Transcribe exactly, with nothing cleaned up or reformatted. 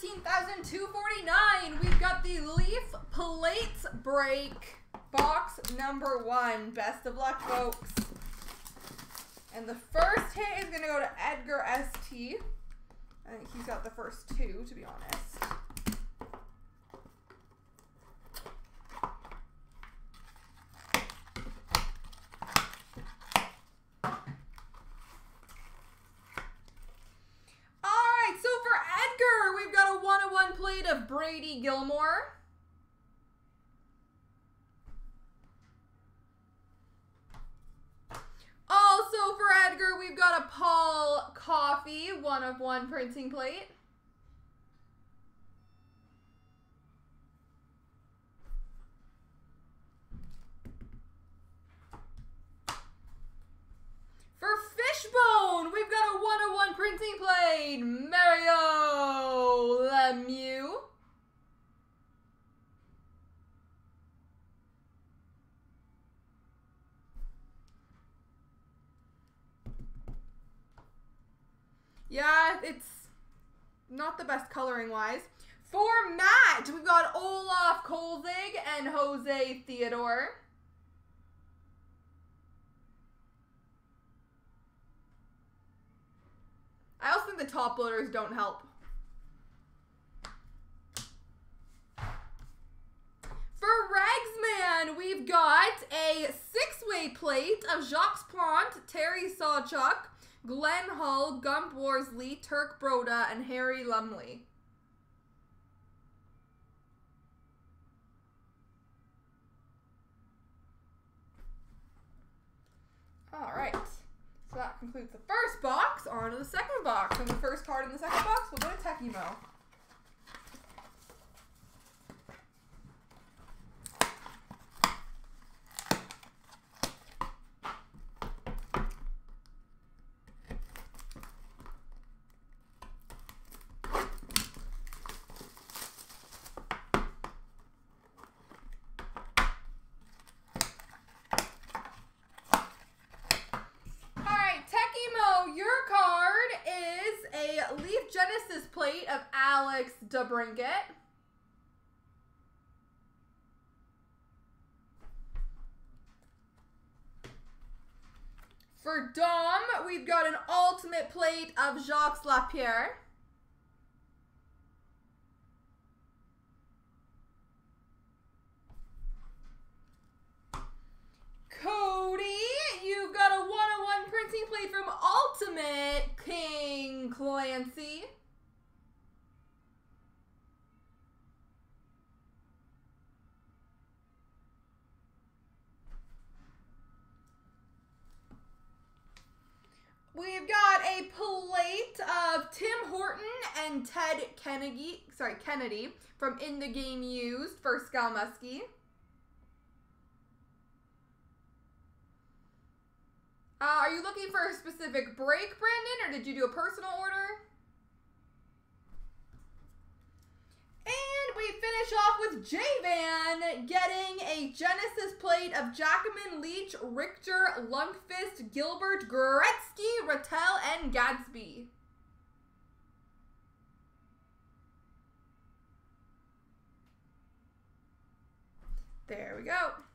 thirteen thousand two hundred forty-nine. We've got the Leaf Plates break. Box number one. Best of luck, folks. And the first hit is going to go to Edgar S T. I think he's got the first two, to be honest. Of Brady Gilmore. Also for Edgar, we've got a Paul Coffee, one of one printing plate. For Fishbone, we've got a one of one printing plate, Mario Lemieux. Yeah, it's not the best coloring-wise. For Matt, we've got Olaf Kolzig and Jose Theodore. I also think the top loaders don't help. For Ragsman, we've got a six-way plate of Jacques Plante, Terry Sawchuck, Glenn Hall, Gump Worsley, Turk Broda, and Harry Lumley. Alright, so that concludes the first box. On to the second box. And the first card in the second box will go to Techiemo. Genesis plate of Alex Debrinket. For Dom, we've got an ultimate plate of Jacques Lapierre. Cody, you've got a one-on-one printing plate from Ultimate King Clancy. We've got a plate of Tim Horton and Ted Kennedy, sorry, Kennedy from In the Game Used for Skull Muskie. Uh, are you looking for a specific break, Brandon, or did you do a personal order? And we finish off with J-Van getting a Genesis plate of Jackman, Leach, Richter, Lungfist, Gilbert, Gretzky, Ratelle, and Gadsby. There we go.